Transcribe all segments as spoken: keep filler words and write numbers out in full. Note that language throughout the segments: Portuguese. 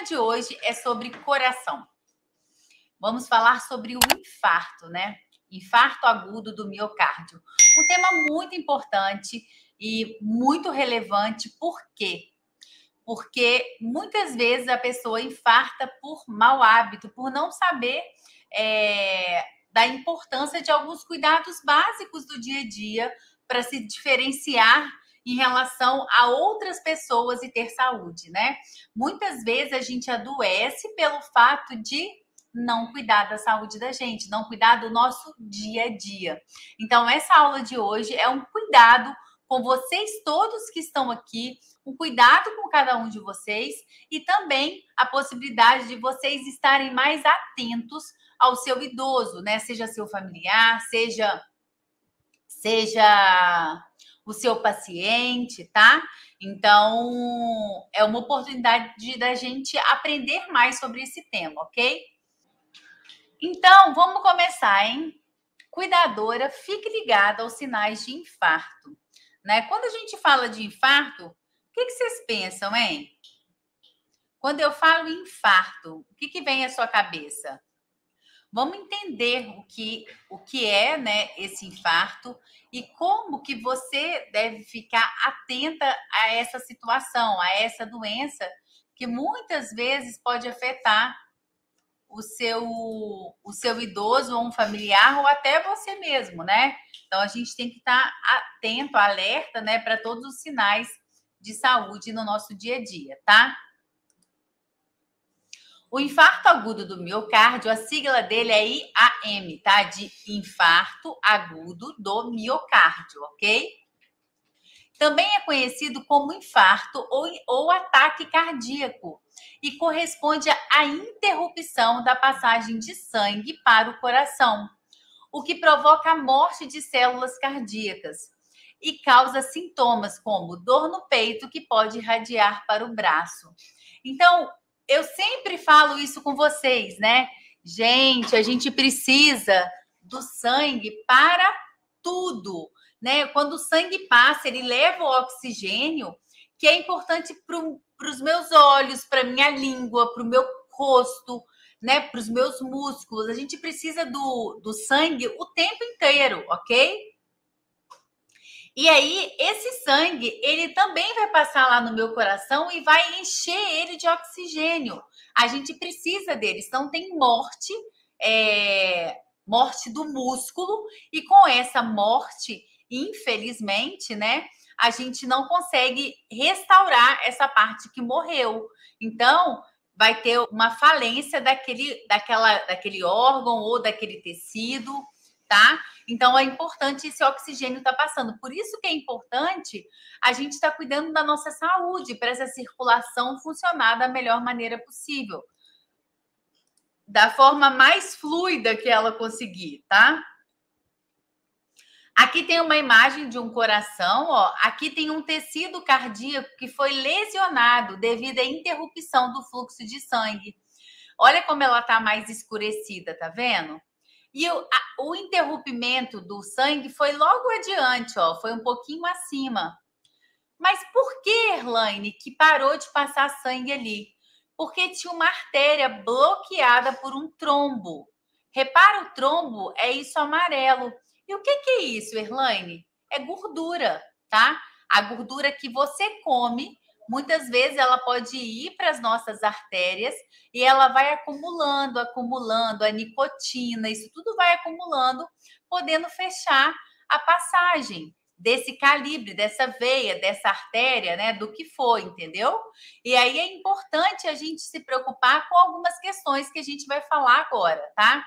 tema de hoje é sobre coração. Vamos falar sobre o infarto, né? Infarto agudo do miocárdio. Um tema muito importante e muito relevante. Por quê? Porque muitas vezes a pessoa infarta por mau hábito, por não saber é, da importância de alguns cuidados básicos do dia a dia para se diferenciar em relação a outras pessoas e ter saúde, né? Muitas vezes a gente adoece pelo fato de não cuidar da saúde da gente, não cuidar do nosso dia a dia. Então, essa aula de hoje é um cuidado com vocês todos que estão aqui, um cuidado com cada um de vocês e também a possibilidade de vocês estarem mais atentos ao seu idoso, né? Seja seu familiar, seja, seja o seu paciente, tá? Então, é uma oportunidade da gente aprender mais sobre esse tema, ok? Então, vamos começar, hein? Cuidadora, fique ligada aos sinais de infarto. Né? Quando a gente fala de infarto, o que, que vocês pensam, hein? Quando eu falo infarto, o que, que vem à sua cabeça? Vamos entender o que, o que é, né, esse infarto e como que você deve ficar atenta a essa situação, a essa doença que muitas vezes pode afetar o seu, o seu idoso ou um familiar ou até você mesmo, né? Então, a gente tem que estar atento, alerta, né, para todos os sinais de saúde no nosso dia a dia, tá? O infarto agudo do miocárdio, a sigla dele é I A M, tá? De infarto agudo do miocárdio, ok? Também é conhecido como infarto ou, ou ataque cardíaco e corresponde à interrupção da passagem de sangue para o coração, o que provoca a morte de células cardíacas e causa sintomas como dor no peito que pode irradiar para o braço. Então, eu sempre falo isso com vocês, né? Gente, a gente precisa do sangue para tudo, né? Quando o sangue passa, ele leva o oxigênio, que é importante para os meus olhos, para minha língua, para o meu rosto, né, para os meus músculos. A gente precisa do, do sangue o tempo inteiro, ok? E aí, esse sangue, ele também vai passar lá no meu coração e vai encher ele de oxigênio. A gente precisa dele, senão tem morte, é, morte do músculo. E com essa morte, infelizmente, né, a gente não consegue restaurar essa parte que morreu. Então, vai ter uma falência daquele, daquela, daquele órgão ou daquele tecido, tá? Então, é importante esse oxigênio tá passando. Por isso que é importante a gente tá cuidando da nossa saúde, para essa circulação funcionar da melhor maneira possível. Da forma mais fluida que ela conseguir, tá? Aqui tem uma imagem de um coração, ó. Aqui tem um tecido cardíaco que foi lesionado devido à interrupção do fluxo de sangue. Olha como ela tá mais escurecida, tá vendo? E o, a, o interrompimento do sangue foi logo adiante, ó, foi um pouquinho acima. Mas por que, Erlaine, que parou de passar sangue ali? Porque tinha uma artéria bloqueada por um trombo. Repara, o trombo é isso amarelo. E o que, que é isso, Erlaine? É gordura, tá? A gordura que você come, muitas vezes ela pode ir para as nossas artérias e ela vai acumulando, acumulando, a nicotina, isso tudo vai acumulando, podendo fechar a passagem desse calibre, dessa veia, dessa artéria, né, do que for, entendeu? E aí é importante a gente se preocupar com algumas questões que a gente vai falar agora, tá?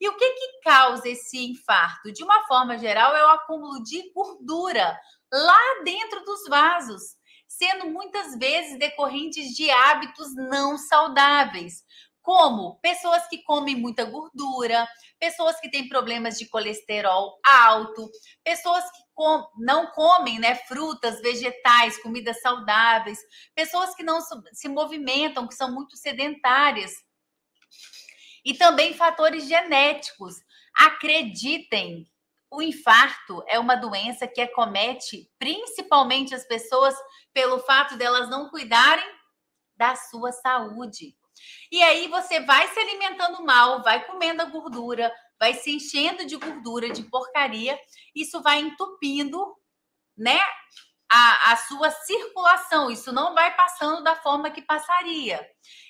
E o que que causa esse infarto? De uma forma geral, é o acúmulo de gordura lá dentro dos vasos, sendo muitas vezes decorrentes de hábitos não saudáveis, como pessoas que comem muita gordura, pessoas que têm problemas de colesterol alto, pessoas que com, não comem, né, frutas, vegetais, comidas saudáveis, pessoas que não se movimentam, que são muito sedentárias. E também fatores genéticos. Acreditem, o infarto é uma doença que acomete principalmente as pessoas pelo fato delas não cuidarem da sua saúde. E aí você vai se alimentando mal, vai comendo a gordura, vai se enchendo de gordura, de porcaria. Isso vai entupindo, né, a, a sua circulação. Isso não vai passando da forma que passaria.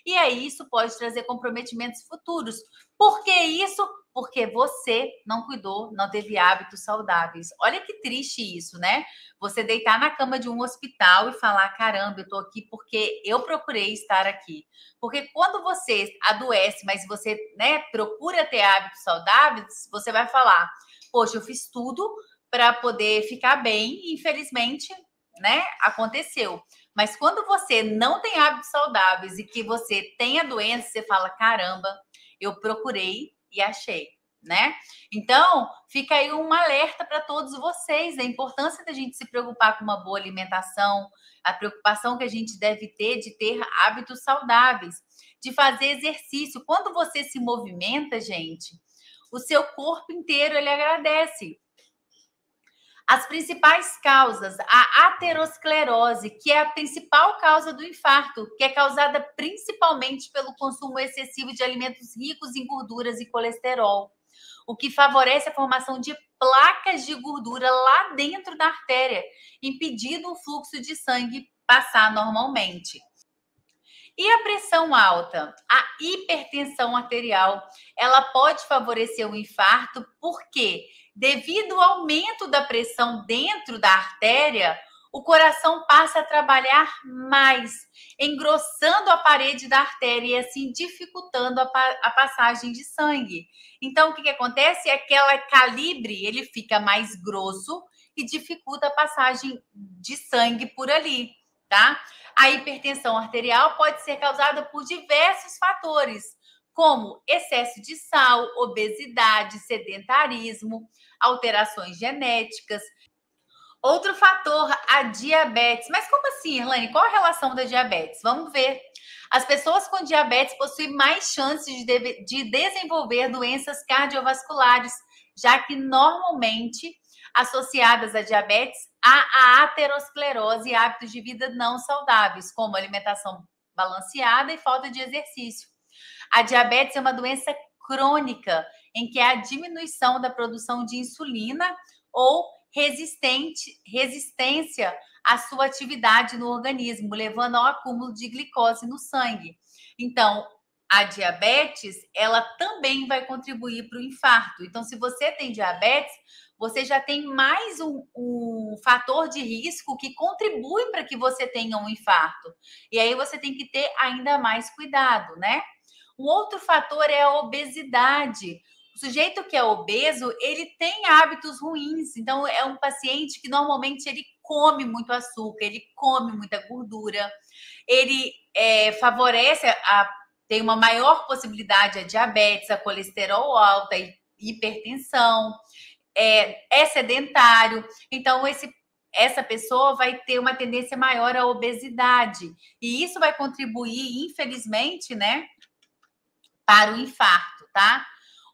E aí isso pode trazer comprometimentos futuros. Por que isso? Porque você não cuidou, não teve hábitos saudáveis. Olha que triste isso, né? Você deitar na cama de um hospital e falar, caramba, eu tô aqui porque eu procurei estar aqui. Porque quando você adoece, mas você, né, procura ter hábitos saudáveis, você vai falar, poxa, eu fiz tudo para poder ficar bem e infelizmente, né, aconteceu. Mas quando você não tem hábitos saudáveis e que você tem a doença, você fala, caramba, eu procurei e achei, né? Então, fica aí um alerta para todos vocês, a importância da gente se preocupar com uma boa alimentação, a preocupação que a gente deve ter de ter hábitos saudáveis, de fazer exercício. Quando você se movimenta, gente, o seu corpo inteiro, ele agradece. As principais causas, a aterosclerose, que é a principal causa do infarto, que é causada principalmente pelo consumo excessivo de alimentos ricos em gorduras e colesterol, o que favorece a formação de placas de gordura lá dentro da artéria, impedindo o fluxo de sangue passar normalmente. E a pressão alta, a hipertensão arterial, ela pode favorecer o infarto porque, devido ao aumento da pressão dentro da artéria, o coração passa a trabalhar mais, engrossando a parede da artéria e assim dificultando a, pa a passagem de sangue. Então, o que, que acontece? Aquela calibre, ele fica mais grosso e dificulta a passagem de sangue por ali, tá? A hipertensão arterial pode ser causada por diversos fatores, como excesso de sal, obesidade, sedentarismo, alterações genéticas. Outro fator, a diabetes. Mas como assim, Erlaine? Qual a relação da diabetes? Vamos ver. As pessoas com diabetes possuem mais chances de, de, de desenvolver doenças cardiovasculares, já que normalmente associadas à diabetes há a aterosclerose e hábitos de vida não saudáveis, como alimentação balanceada e falta de exercício. A diabetes é uma doença crônica em que há diminuição da produção de insulina ou resistente, resistência à sua atividade no organismo, levando ao acúmulo de glicose no sangue. Então, a diabetes, ela também vai contribuir para o infarto. Então, se você tem diabetes, você já tem mais um, um fator de risco que contribui para que você tenha um infarto. E aí você tem que ter ainda mais cuidado, né? Um outro fator é a obesidade. O sujeito que é obeso, ele tem hábitos ruins. Então, é um paciente que normalmente ele come muito açúcar, ele come muita gordura, ele é, favorece, a, a, tem uma maior possibilidade a diabetes, a colesterol alta, a hipertensão, é, é sedentário. Então, esse essa pessoa vai ter uma tendência maior à obesidade. E isso vai contribuir, infelizmente, né, para o infarto, tá?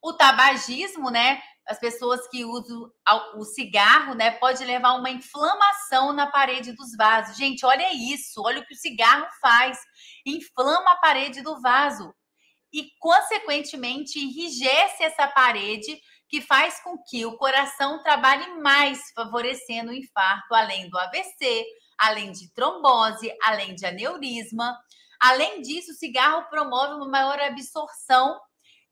O tabagismo, né? As pessoas que usam o cigarro, né? Pode levar uma inflamação na parede dos vasos. Gente, olha isso. Olha o que o cigarro faz. Inflama a parede do vaso. E, consequentemente, enrijece essa parede que faz com que o coração trabalhe mais, favorecendo o infarto, além do A V C, além de trombose, além de aneurisma. Além disso, o cigarro promove uma maior absorção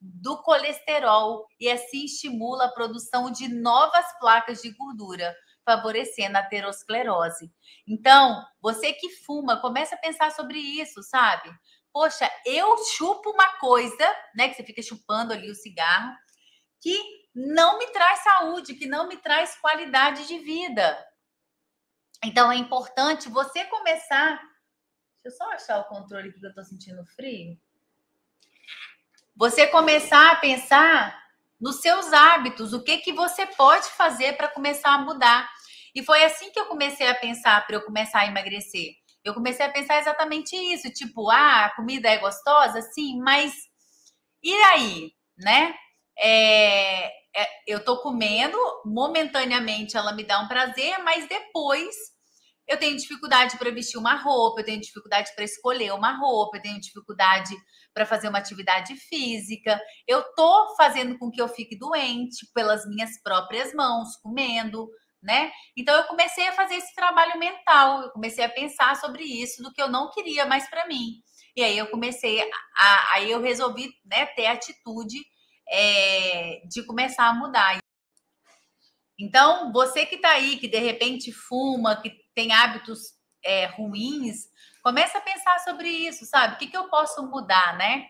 do colesterol e assim estimula a produção de novas placas de gordura, favorecendo a aterosclerose. Então, você que fuma, começa a pensar sobre isso, sabe? Poxa, eu chupo uma coisa, né, que você fica chupando ali o cigarro, que não me traz saúde, que não me traz qualidade de vida. Então, é importante você começar... Deixa eu só achar o controle aqui que eu tô sentindo frio. Você começar a pensar nos seus hábitos, o que que você pode fazer para começar a mudar. E foi assim que eu comecei a pensar para eu começar a emagrecer. Eu comecei a pensar exatamente isso, tipo, ah, a comida é gostosa, sim, mas e aí, né? É, é, eu tô comendo, momentaneamente ela me dá um prazer, mas depois Eu tenho dificuldade para vestir uma roupa, eu tenho dificuldade para escolher uma roupa, eu tenho dificuldade para fazer uma atividade física. Eu tô fazendo com que eu fique doente pelas minhas próprias mãos, comendo, né? Então eu comecei a fazer esse trabalho mental, eu comecei a pensar sobre isso, do que eu não queria mais para mim. E aí eu comecei, a, aí eu resolvi, né, ter a atitude é, de começar a mudar. Então, você que tá aí, que de repente fuma, que tem hábitos é, ruins, começa a pensar sobre isso, sabe? O que, que eu posso mudar, né?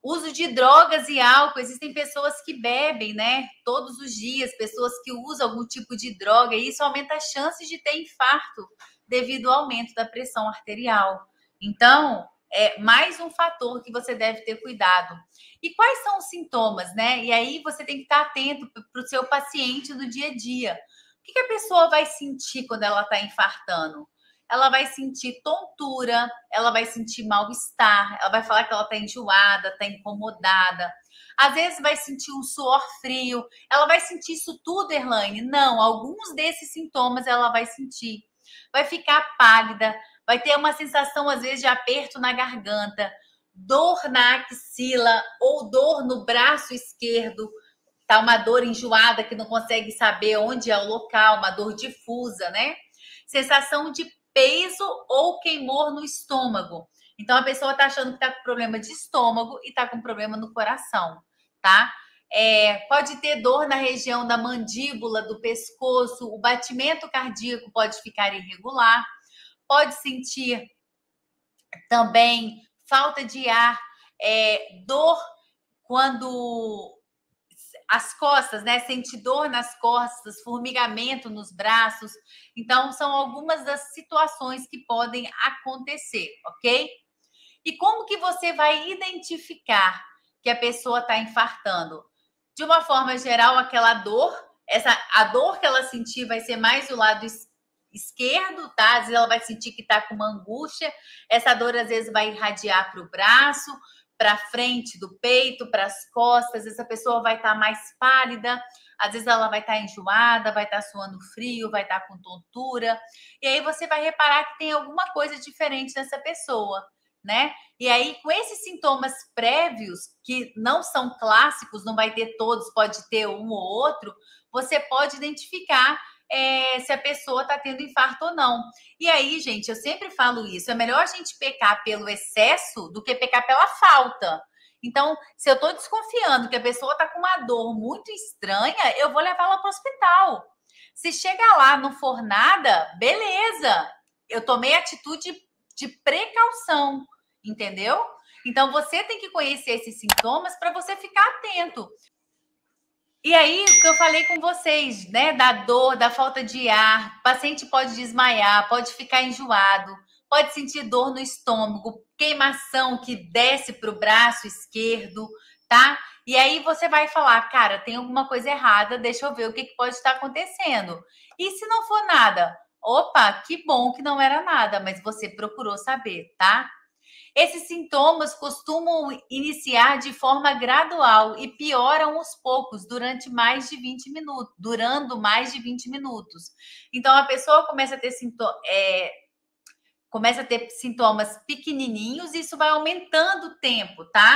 Uso de drogas e álcool. Existem pessoas que bebem, né? Todos os dias, pessoas que usam algum tipo de droga, e isso aumenta as chances de ter infarto devido ao aumento da pressão arterial. Então, é mais um fator que você deve ter cuidado. E quais são os sintomas, né? E aí você tem que estar atento para o seu paciente no dia a dia. O que, que a pessoa vai sentir quando ela está infartando? Ela vai sentir tontura, ela vai sentir mal-estar, ela vai falar que ela está enjoada, está incomodada. Às vezes vai sentir um suor frio. Ela vai sentir isso tudo, Erlaine? Não, alguns desses sintomas ela vai sentir. Vai ficar pálida, vai ter uma sensação, às vezes, de aperto na garganta, dor na axila ou dor no braço esquerdo. Tá uma dor enjoada que não consegue saber onde é o local, uma dor difusa, né? Sensação de peso ou queimor no estômago. Então, a pessoa tá achando que tá com problema de estômago e tá com problema no coração, tá? É, pode ter dor na região da mandíbula, do pescoço, o batimento cardíaco pode ficar irregular. Pode sentir também falta de ar, é, dor quando as costas, né? Sente dor nas costas, formigamento nos braços. Então, são algumas das situações que podem acontecer, ok? E como que você vai identificar que a pessoa está infartando? De uma forma geral, aquela dor, essa, a dor que ela sentir vai ser mais o lado esquerdo, esquerdo, tá? Às vezes ela vai sentir que tá com uma angústia, essa dor às vezes vai irradiar para o braço, para frente do peito, para as costas, essa pessoa vai estar tá mais pálida, às vezes ela vai estar tá enjoada, vai estar tá suando frio, vai estar tá com tontura, e aí você vai reparar que tem alguma coisa diferente nessa pessoa, né? E aí, com esses sintomas prévios, que não são clássicos, não vai ter todos, pode ter um ou outro, você pode identificar É, se a pessoa está tendo infarto ou não. E aí, gente, eu sempre falo isso, é melhor a gente pecar pelo excesso do que pecar pela falta. Então, se eu estou desconfiando que a pessoa está com uma dor muito estranha, eu vou levar ela para o hospital. Se chegar lá, não for nada, beleza. Eu tomei atitude de precaução, entendeu? Então, você tem que conhecer esses sintomas para você ficar atento. E aí, o que eu falei com vocês, né? Da dor, da falta de ar, o paciente pode desmaiar, pode ficar enjoado, pode sentir dor no estômago, queimação que desce para o braço esquerdo, tá? E aí você vai falar, cara, tem alguma coisa errada, deixa eu ver o que, que pode estar acontecendo. E se não for nada? Opa, que bom que não era nada, mas você procurou saber, tá? Esses sintomas costumam iniciar de forma gradual e pioram aos poucos durante mais de vinte minutos, durando mais de vinte minutos. Então, a pessoa começa a ter, é, começa a ter sintomas pequenininhos e isso vai aumentando o tempo, tá?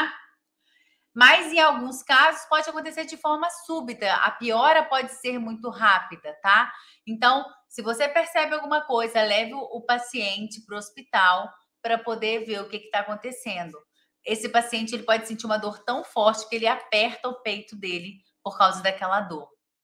Mas, em alguns casos, pode acontecer de forma súbita. A piora pode ser muito rápida, tá? Então, se você percebe alguma coisa, leve o paciente para o hospital, para poder ver o que está acontecendo. Esse paciente ele pode sentir uma dor tão forte que ele aperta o peito dele por causa daquela dor.